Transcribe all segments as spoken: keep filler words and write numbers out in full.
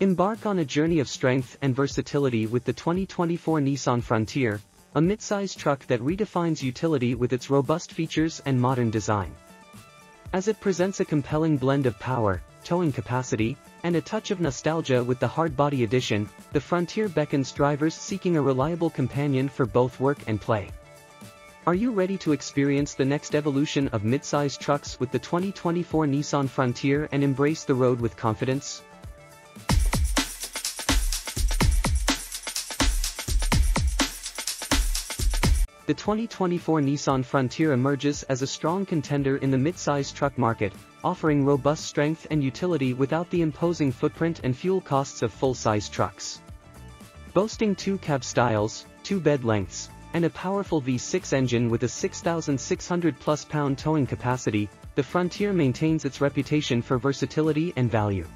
Embark on a journey of strength and versatility with the twenty twenty-four Nissan Frontier, a midsize truck that redefines utility with its robust features and modern design. As it presents a compelling blend of power, towing capacity, and a touch of nostalgia with the Hardbody Edition, the Frontier beckons drivers seeking a reliable companion for both work and play. Are you ready to experience the next evolution of midsize trucks with the twenty twenty-four Nissan Frontier and embrace the road with confidence? The twenty twenty-four Nissan Frontier emerges as a strong contender in the midsize truck market, offering robust strength and utility without the imposing footprint and fuel costs of full-size trucks. Boasting two cab styles, two bed lengths, and a powerful V six engine with a six thousand six hundred plus pound towing capacity, the Frontier maintains its reputation for versatility and value.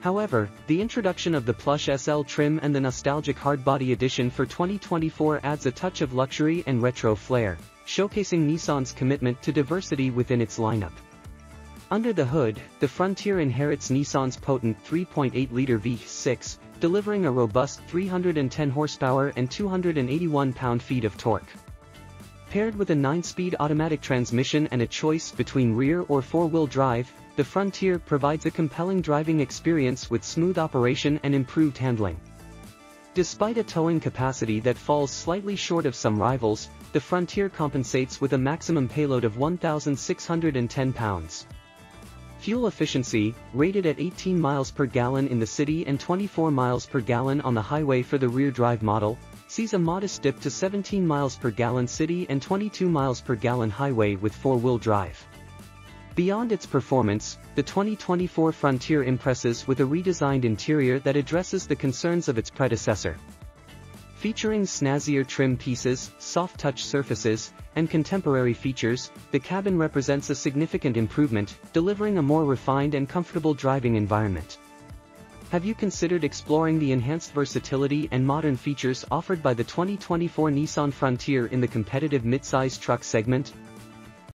However, the introduction of the plush S L trim and the nostalgic Hardbody Edition for twenty twenty-four adds a touch of luxury and retro flair, showcasing Nissan's commitment to diversity within its lineup. Under the hood, the Frontier inherits Nissan's potent three point eight liter V six, delivering a robust three hundred ten horsepower and two hundred eighty-one pound-feet of torque. Paired with a nine-speed automatic transmission and a choice between rear or four-wheel drive, the Frontier provides a compelling driving experience with smooth operation and improved handling. Despite a towing capacity that falls slightly short of some rivals, the Frontier compensates with a maximum payload of one thousand six hundred ten pounds. Fuel efficiency, rated at eighteen miles per gallon in the city and twenty-four miles per gallon on the highway for the rear drive model, sees a modest dip to seventeen miles per gallon city and twenty-two miles per gallon highway with four-wheel drive. Beyond its performance, the twenty twenty-four Frontier impresses with a redesigned interior that addresses the concerns of its predecessor. Featuring snazzier trim pieces, soft-touch surfaces, and contemporary features, the cabin represents a significant improvement, delivering a more refined and comfortable driving environment. Have you considered exploring the enhanced versatility and modern features offered by the twenty twenty-four Nissan Frontier in the competitive midsize truck segment?